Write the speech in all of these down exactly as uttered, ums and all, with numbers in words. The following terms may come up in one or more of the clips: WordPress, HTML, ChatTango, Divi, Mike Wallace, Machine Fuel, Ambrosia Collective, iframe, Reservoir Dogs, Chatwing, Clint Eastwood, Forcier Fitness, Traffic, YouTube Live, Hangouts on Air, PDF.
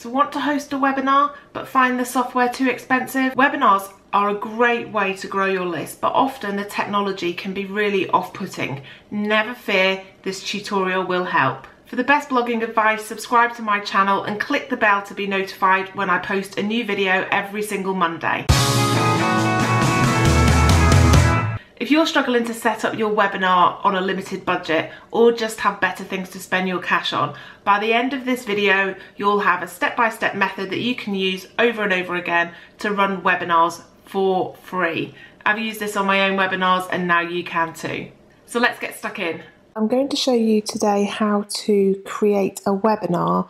So want to host a webinar but find the software too expensive? Webinars are a great way to grow your list, but often the technology can be really off-putting. Never fear, this tutorial will help. For the best blogging advice, subscribe to my channel and click the bell to be notified when I post a new video every single Monday. If you're struggling to set up your webinar on a limited budget or just have better things to spend your cash on, by the end of this video you'll have a step-by-step method that you can use over and over again to run webinars for free. I've used this on my own webinars and now you can too. So let's get stuck in. I'm going to show you today how to create a webinar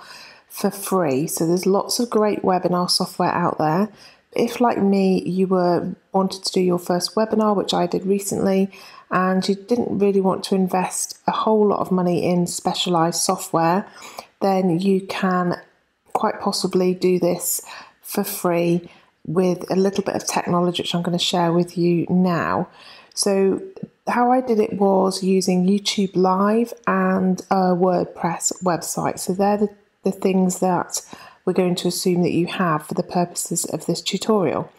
for free. So there's lots of great webinar software out there. If, like me, you were wanted to do your first webinar, which I did recently, and you didn't really want to invest a whole lot of money in specialised software, then you can quite possibly do this for free with a little bit of technology, which I'm going to share with you now. So how I did it was using YouTube Live and a WordPress website. So they're the, the things that we're going to assume that you have for the purposes of this tutorial.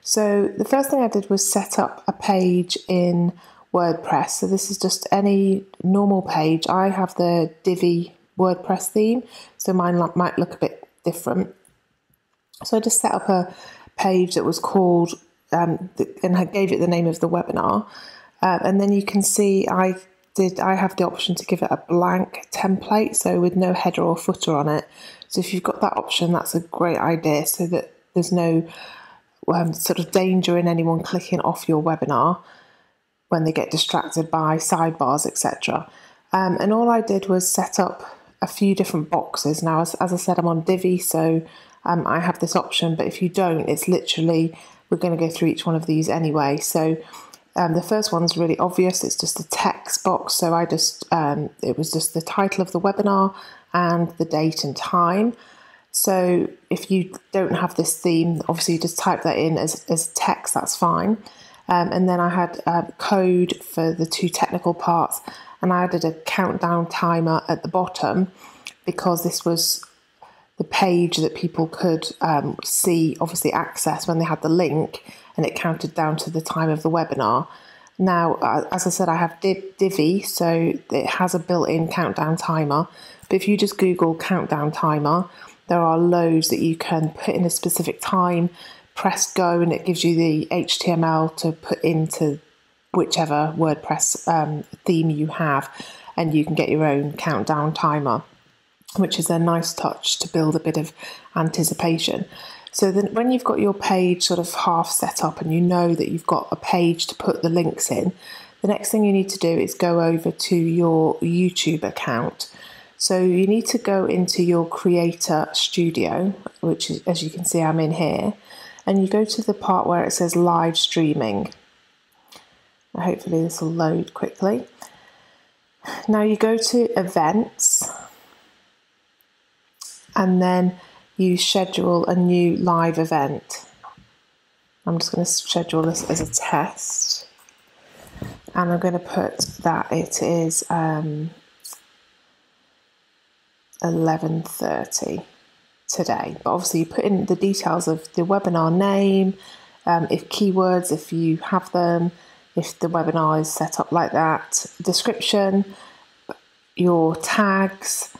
So the first thing I did was set up a page in WordPress. So this is just any normal page. I have the Divi WordPress theme, so mine might look a bit different. So I just set up a page that was called, um, and I gave it the name of the webinar. Uh, and then you can see I did. I have the option to give it a blank template, so with no header or footer on it. So if you've got that option, that's a great idea, so that there's no um, sort of danger in anyone clicking off your webinar when they get distracted by sidebars, et cetera. Um, and all I did was set up a few different boxes. Now, as, as I said, I'm on Divi, so um, I have this option, but if you don't, it's literally, we're going to go through each one of these anyway. So um, the first one's really obvious. It's just a text box, so I just, um, it was just the title of the webinar and the date and time. So if you don't have this theme, obviously you just type that in as, as text, that's fine. Um, and then I had uh, code for the two technical parts, and I added a countdown timer at the bottom because this was the page that people could um, see, obviously access when they had the link, and it counted down to the time of the webinar. Now, uh, as I said, I have Div Divi, so it has a built-in countdown timer. But if you just Google countdown timer, there are loads that you can put in a specific time, press go, and it gives you the H T M L to put into whichever WordPress um, theme you have, and you can get your own countdown timer, which is a nice touch to build a bit of anticipation. So then when you've got your page sort of half set up and you know that you've got a page to put the links in, the next thing you need to do is go over to your YouTube account. So you need to go into your Creator Studio, which is, as you can see, I'm in here, and you go to the part where it says live streaming. Hopefully this will load quickly. Now you go to events, and then you schedule a new live event. I'm just going to schedule this as a test, and I'm going to put that it is um, eleven thirty today. But obviously you put in the details of the webinar name, um, if keywords, if you have them, if the webinar is set up like that, description, your tags,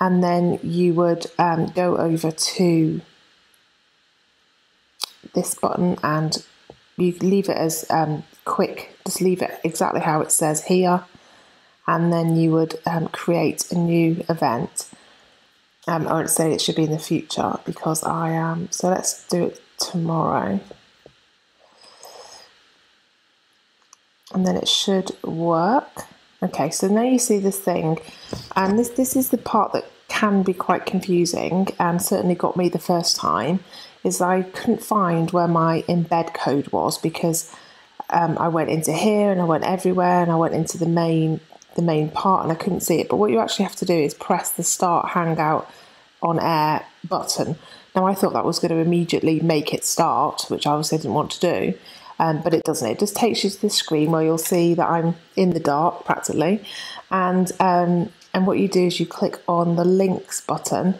and then you would um, go over to this button and you leave it as um, quick, just leave it exactly how it says here, and then you would um, create a new event. Um, I would say it should be in the future because I am, um, so let's do it tomorrow. And then it should work. Okay, so now you see this thing, and this, this is the part that can be quite confusing and certainly got me the first time, is I couldn't find where my embed code was because um, I went into here and I went everywhere and I went into the main, the main part and I couldn't see it. But what you actually have to do is press the Start Hangout on Air button. Now I thought that was going to immediately make it start, which I obviously didn't want to do. Um, but it doesn't. It just takes you to the screen where you'll see that I'm in the dark practically, and um, and what you do is you click on the links button,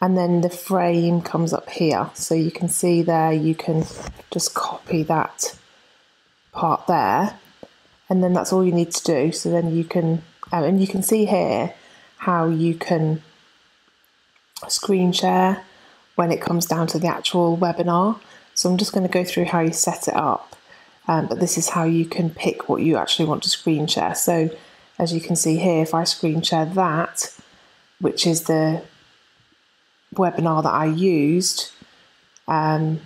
and then the frame comes up here. So you can see there, you can just copy that part there, and then that's all you need to do. So then you can, um, and you can see here how you can screen share when it comes down to the actual webinar. So I'm just going to go through how you set it up, um, but this is how you can pick what you actually want to screen share. So as you can see here, if I screen share that, which is the webinar that I used, um,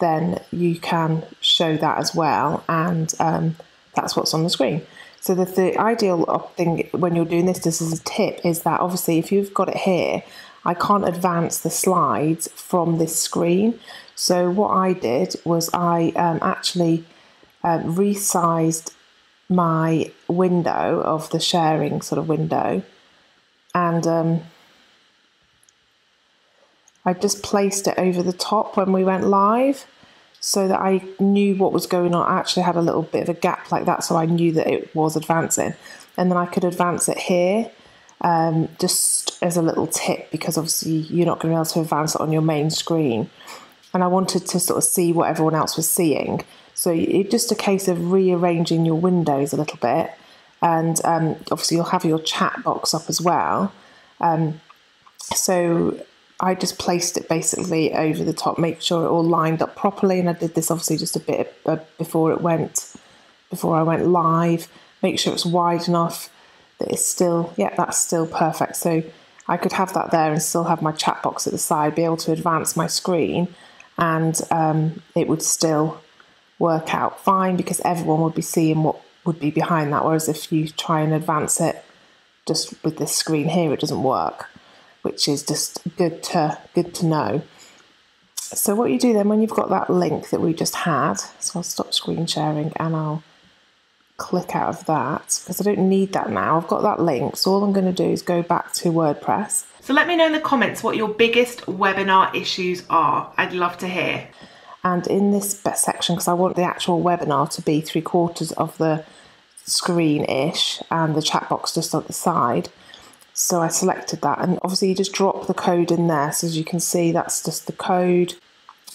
then you can show that as well, and um, that's what's on the screen. So the, the ideal thing when you're doing this, this is a tip, is that obviously if you've got it here, I can't advance the slides from this screen. So what I did was I um, actually um, resized my window of the sharing sort of window, and um, I just placed it over the top when we went live so that I knew what was going on. I actually had a little bit of a gap like that, so I knew that it was advancing, and then I could advance it here, um, just as a little tip, because obviously you're not going to be able to advance it on your main screen, and I wanted to sort of see what everyone else was seeing. So it's just a case of rearranging your windows a little bit, and um, obviously you'll have your chat box up as well. Um, so I just placed it basically over the top, make sure it all lined up properly, and I did this obviously just a bit uh, before it went, before I went live. Make sure it's wide enough that it's still, yeah, that's still perfect. So I could have that there and still have my chat box at the side, be able to advance my screen, and um, it would still work out fine because everyone would be seeing what would be behind that. Whereas if you try and advance it just with this screen here, it doesn't work, which is just good to good to know. So what you do then, when you've got that link that we just had, so I'll stop screen sharing and I'll click out of that because I don't need that now. I've got that link, so all I'm going to do is go back to WordPress. So let me know in the comments what your biggest webinar issues are. I'd love to hear. And in this section, because I want the actual webinar to be three quarters of the screen-ish and the chat box just on the side, so I selected that, and obviously you just drop the code in there. So as you can see, that's just the code,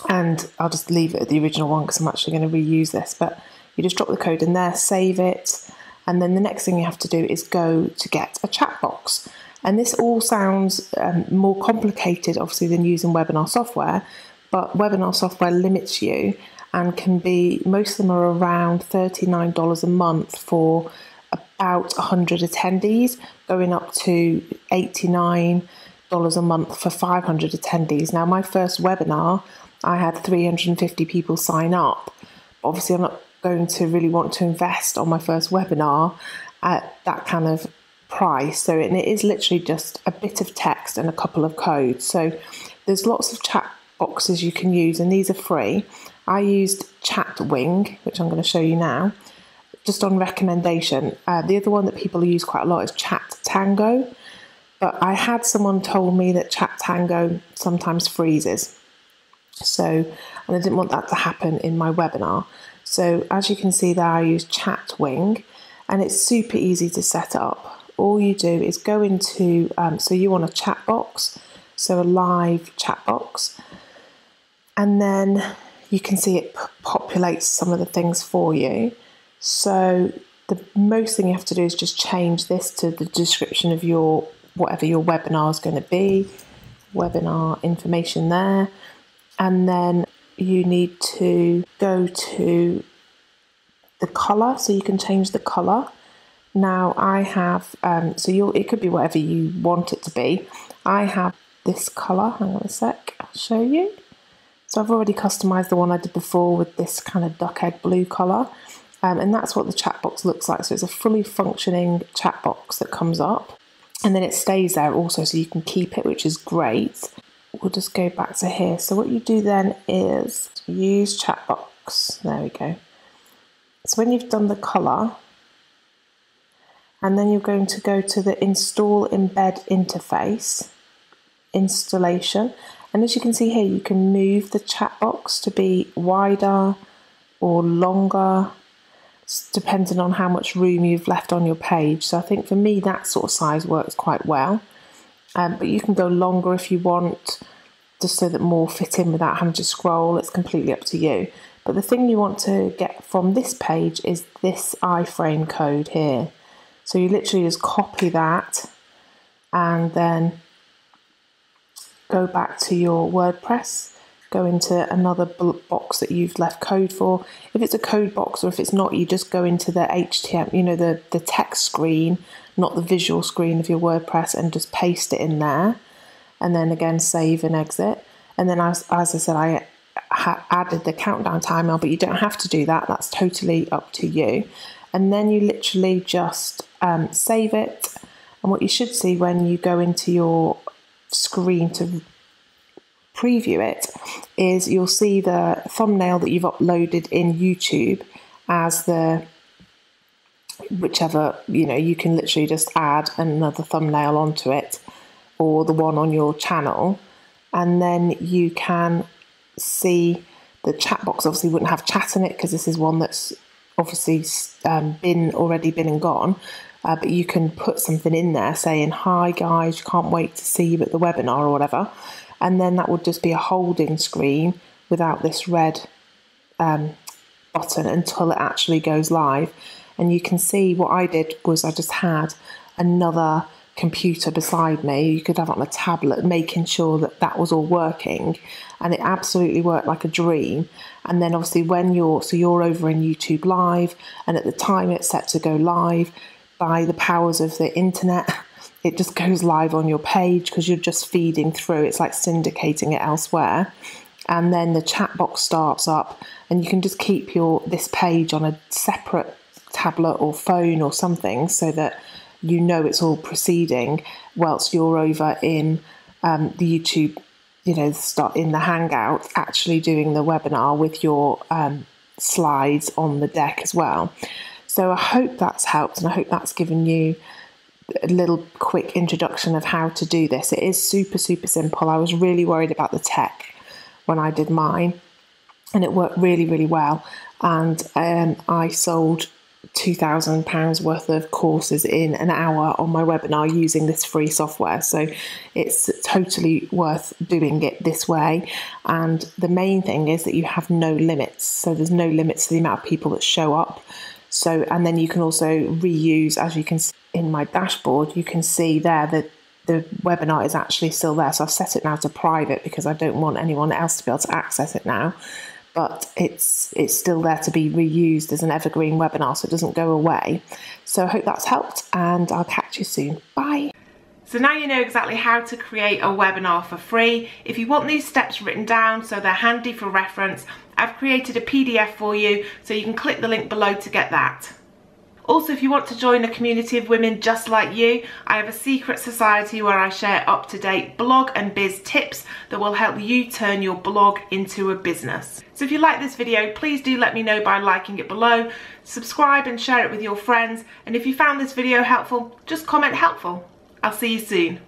and I'll just leave it at the original one because I'm actually going to reuse this, but you just drop the code in there, save it, and then the next thing you have to do is go to get a chat box. And this all sounds um, more complicated obviously than using webinar software, but webinar software limits you and can be, most of them are around thirty-nine dollars a month for about one hundred attendees, going up to eighty-nine dollars a month for five hundred attendees. Now my first webinar, I had three hundred fifty people sign up. Obviously I'm not going to really want to invest on my first webinar at that kind of price. So and it is literally just a bit of text and a couple of codes. So there's lots of chat boxes you can use, and these are free. I used Chatwing, which I'm going to show you now, just on recommendation. Uh, the other one that people use quite a lot is ChatTango, but I had someone told me that ChatTango sometimes freezes, so and I didn't want that to happen in my webinar. So as you can see there, I use Chatwing, and it's super easy to set up. All you do is go into, um, so you want a chat box, so a live chat box, and then you can see it populates some of the things for you. So the most thing you have to do is just change this to the description of your, whatever your webinar is going to be, webinar information there, and then you need to go to the color, so you can change the color. Now I have, um, so you'll, it could be whatever you want it to be. I have this color, hang on a sec, I'll show you. So I've already customized the one I did before with this kind of duck egg blue color. Um, and that's what the chat box looks like. So it's a fully functioning chat box that comes up, and then it stays there also, so you can keep it, which is great. We'll just go back to here. So what you do then is use chat box. There we go. So when you've done the color, and then you're going to go to the install embed interface, installation. And as you can see here, you can move the chat box to be wider or longer, depending on how much room you've left on your page. So I think for me that sort of size works quite well. um, but you can go longer if you want, just so that more fit in without having to scroll. It's completely up to you. But the thing you want to get from this page is this iframe code here. So you literally just copy that and then go back to your WordPress, go into another box that you've left code for. If it's a code box, or if it's not, you just go into the H T M L, you know, the, the text screen, not the visual screen of your WordPress, and just paste it in there. And then again, save and exit. And then as, as I said, I ha added the countdown timer, but you don't have to do that. That's totally up to you. And then you literally just um, save it. And what you should see when you go into your screen to preview it is you'll see the thumbnail that you've uploaded in YouTube as the whichever, you know, you can literally just add another thumbnail onto it, or the one on your channel. And then you can see the chat box. Obviously wouldn't have chat in it because this is one that's obviously um, been already been and gone, uh, but you can put something in there saying, hi guys, can't wait to see you at the webinar or whatever. And then that would just be a holding screen without this red um, button until it actually goes live. And you can see what I did was I just had another computer beside me. You could have it on a tablet, making sure that that was all working, and it absolutely worked like a dream. And then obviously when you're, so you're over in YouTube Live, and at the time it's set to go live, by the powers of the internet, it just goes live on your page because you're just feeding through. It's like syndicating it elsewhere. And then the chat box starts up, and you can just keep your this page on a separate tablet or phone or something, so that you know it's all proceeding whilst you're over in um, the YouTube, you know, start in the Hangout, actually doing the webinar with your um, slides on the deck as well. So I hope that's helped, and I hope that's given you a little quick introduction of how to do this. It is super, super simple. I was really worried about the tech when I did mine, and it worked really, really well. And um, I sold two thousand pounds worth of courses in an hour on my webinar using this free software. So it's totally worth doing it this way. And the main thing is that you have no limits. So there's no limits to the amount of people that show up. So, and then you can also reuse, as you can see in my dashboard, you can see there that the webinar is actually still there. So I've set it now to private because I don't want anyone else to be able to access it now. But it's it's still there to be reused as an evergreen webinar, so it doesn't go away. So I hope that's helped, and I'll catch you soon. Bye. So now you know exactly how to create a webinar for free. If you want these steps written down so they're handy for reference, I've created a P D F for you, so you can click the link below to get that. Also, if you want to join a community of women just like you, I have a secret society where I share up-to-date blog and biz tips that will help you turn your blog into a business. So if you like this video, please do let me know by liking it below, subscribe and share it with your friends. And if you found this video helpful, just comment helpful. I'll see you soon.